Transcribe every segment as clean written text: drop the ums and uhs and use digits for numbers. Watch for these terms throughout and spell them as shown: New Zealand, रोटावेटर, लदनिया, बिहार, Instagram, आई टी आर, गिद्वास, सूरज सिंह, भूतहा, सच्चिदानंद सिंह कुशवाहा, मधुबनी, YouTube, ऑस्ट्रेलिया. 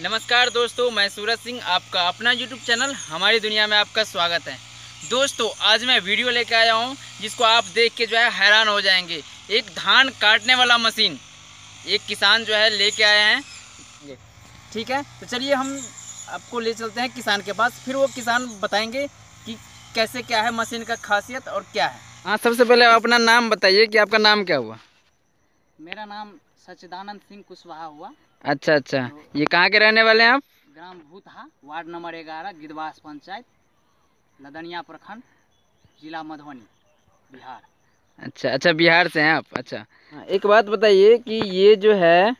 नमस्कार दोस्तों, मैं सूरज सिंह, आपका अपना YouTube चैनल हमारी दुनिया में आपका स्वागत है। दोस्तों, आज मैं वीडियो लेकर आया हूँ जिसको आप देख के जो है हैरान हो जाएंगे। एक धान काटने वाला मशीन एक किसान जो है लेके आए हैं। ठीक है, तो चलिए हम आपको ले चलते हैं किसान के पास, फिर वो किसान बताएंगे कि कैसे क्या है मशीन का खासियत और क्या है। हाँ, सबसे पहले अपना नाम बताइए कि आपका नाम क्या हुआ। मेरा नाम सच्चिदानंद सिंह कुशवाहा हुआ। अच्छा, तो ये कहाँ के रहने वाले हैं आप? ग्राम भूतहा, वार्ड नंबर 11, गिद्वास पंचायत, लदनिया प्रखंड, जिला मधुबनी, बिहार। अच्छा, बिहार से हैं आप। अच्छा, एक बात बताइए कि ये जो है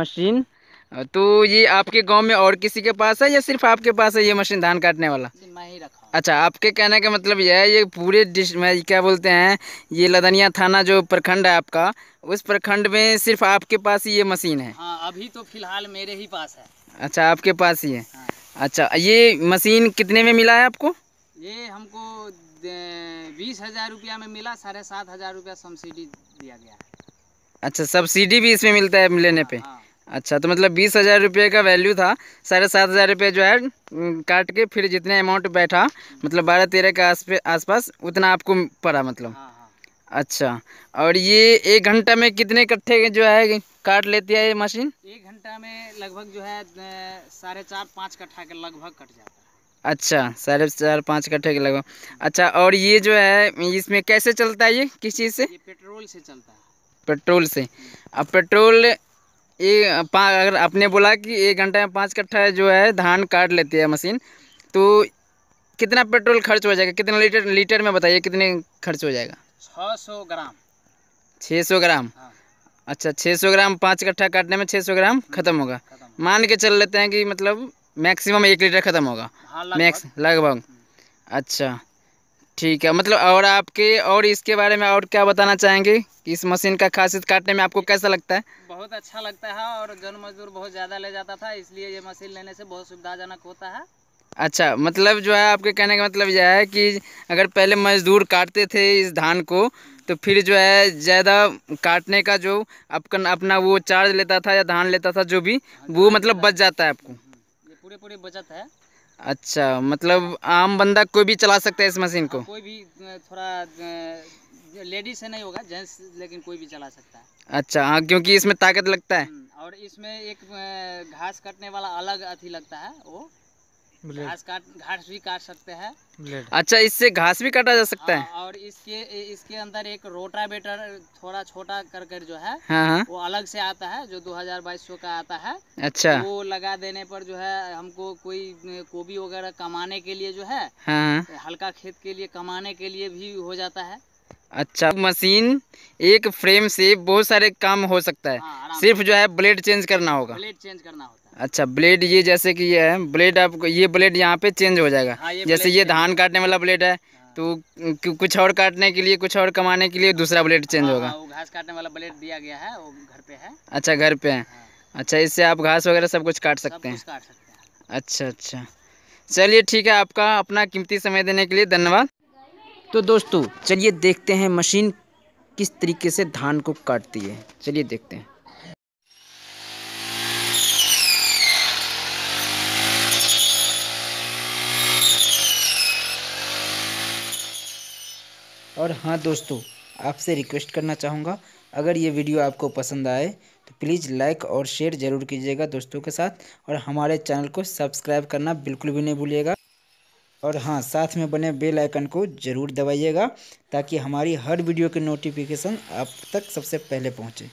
मशीन, तो ये आपके गांव में और किसी के पास है या सिर्फ आपके पास है ये मशीन धान काटने वाला? मैं ही रखा। अच्छा, आपके कहने का मतलब यह है ये पूरे क्या बोलते हैं, ये लदनिया थाना जो प्रखंड है आपका, उस प्रखंड में सिर्फ आपके पास ही ये मशीन है? हाँ, अभी तो फिलहाल मेरे ही पास है। अच्छा, आपके पास ही है। हाँ। अच्छा, ये मशीन कितने में मिला है आपको? ये हमको 20,000 रुपया में मिला, 7,500 रुपया सब्सिडी दिया गया है। अच्छा, सब्सिडी भी इसमें मिलता है लेने पे? अच्छा, तो मतलब 20,000 रुपये का वैल्यू था, 7,500 रुपये जो है काट के फिर जितने अमाउंट बैठा, मतलब 12-13 के आसपास उतना आपको पड़ा मतलब। अच्छा, और ये एक घंटा में कितने कट्ठे जो है काट लेती है ये मशीन? एक घंटा में लगभग जो है 4.5-5 कट्ठा के लगभग कट जाता है। अच्छा, 4.5 कट्ठे के लगभग। अच्छा, और ये जो है इसमें कैसे चलता है, ये किस चीज़ से? पेट्रोल से चलता है। पेट्रोल से। अब पेट्रोल ये अगर आपने बोला कि एक घंटा में 5 कट्ठा जो है धान काट लेती है मशीन, तो कितना पेट्रोल खर्च हो जाएगा? कितने लीटर में बताइए कितने खर्च हो जाएगा? 600 ग्राम। 600 ग्राम। हाँ। अच्छा, 600 ग्राम 5 कट्ठा काटने में 600 ग्राम खत्म होगा, मान के चल लेते हैं कि मतलब मैक्सिमम 1 लीटर खत्म होगा। हाँ, मैक्स लगभग। अच्छा, ठीक है। मतलब और आपके और इसके बारे में और क्या बताना चाहेंगे कि इस मशीन का खासियत, काटने में आपको कैसा लगता है? बहुत अच्छा लगता है, और जन मजदूर बहुत ज़्यादा ले जाता था, इसलिए ये मशीन लेने से बहुत सुविधाजनक होता है। अच्छा, मतलब जो है आपके कहने का मतलब यह है कि अगर पहले मजदूर काटते थे इस धान को, तो फिर जो है ज़्यादा काटने का जो अपना वो चार्ज लेता था या धान लेता था जो भी, वो मतलब बच जाता है आपको, ये पूरे बचत है। अच्छा, मतलब आम बंदा कोई भी चला सकता है इस मशीन को? कोई भी, थोड़ा लेडीज से नहीं होगा, जेंट्स, लेकिन कोई भी चला सकता है। अच्छा, हाँ, क्योंकि इसमें ताकत लगता है, और इसमें एक घास काटने वाला अलग अथी लगता है, वो घास भी काट सकते हैं। अच्छा, इससे घास भी काटा जा सकता है। और इसके अंदर एक रोटावेटर थोड़ा छोटा कर जो है, हाँ, वो अलग से आता है जो 2200 का आता है। अच्छा, वो लगा देने पर जो है हमको कोई गोभी वगैरह कमाने के लिए जो है, हाँ, हल्का खेत के लिए कमाने के लिए भी हो जाता है। अच्छा, मशीन एक फ्रेम से बहुत सारे काम हो सकता है। हाँ, सिर्फ जो है ब्लेड चेंज करना होगा। ब्लेड चेंज करना होता है। अच्छा, ब्लेड ये जैसे कि ये है ब्लेड, आपको ये ब्लेड यहाँ पे चेंज हो जाएगा। हाँ, ये जैसे ये धान काटने वाला ब्लेड है। हाँ, तो कुछ और काटने के लिए, कुछ और कमाने के लिए दूसरा ब्लेड चेंज होगा। हाँ, वो घास काटने वाला ब्लेड दिया गया है, वो घर पे है। अच्छा, घर पे है। अच्छा, इससे आप घास वगैरह सब कुछ काट सकते हैं। अच्छा, चलिए ठीक है, आपका अपना कीमती समय देने के लिए धन्यवाद। तो दोस्तों, चलिए देखते हैं मशीन किस तरीके से धान को काटती है, चलिए देखते हैं। और हाँ दोस्तों, आपसे रिक्वेस्ट करना चाहूँगा, अगर ये वीडियो आपको पसंद आए तो प्लीज़ लाइक और शेयर ज़रूर कीजिएगा दोस्तों के साथ, और हमारे चैनल को सब्सक्राइब करना बिल्कुल भी नहीं भूलिएगा। और हाँ, साथ में बने बेल आइकन को ज़रूर दबाइएगा, ताकि हमारी हर वीडियो की नोटिफिकेशन आप तक सबसे पहले पहुंचे।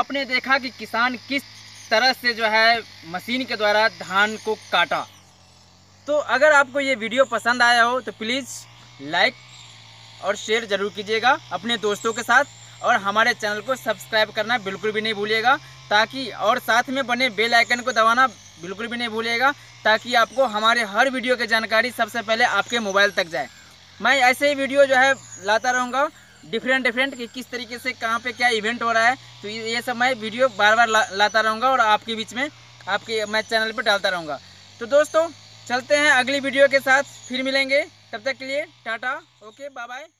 आपने देखा कि किसान किस तरह से जो है मशीन के द्वारा धान को काटा। तो अगर आपको ये वीडियो पसंद आया हो तो प्लीज़ लाइक और शेयर ज़रूर कीजिएगा अपने दोस्तों के साथ, और हमारे चैनल को सब्सक्राइब करना बिल्कुल भी नहीं भूलिएगा, ताकि और साथ में बने बेल आइकन को दबाना बिल्कुल भी नहीं भूलिएगा, ताकि आपको हमारे हर वीडियो की जानकारी सबसे पहले आपके मोबाइल तक जाए। मैं ऐसे ही वीडियो जो है लाता रहूँगा डिफरेंट कि किस तरीके से कहाँ पे क्या इवेंट हो रहा है, तो ये सब मैं वीडियो बार बार लाता रहूँगा और आपके बीच में आपके मैं चैनल पर डालता रहूँगा। तो दोस्तों चलते हैं अगली वीडियो के साथ, फिर मिलेंगे, तब तक के लिए टाटा, ओके, बाय बाय।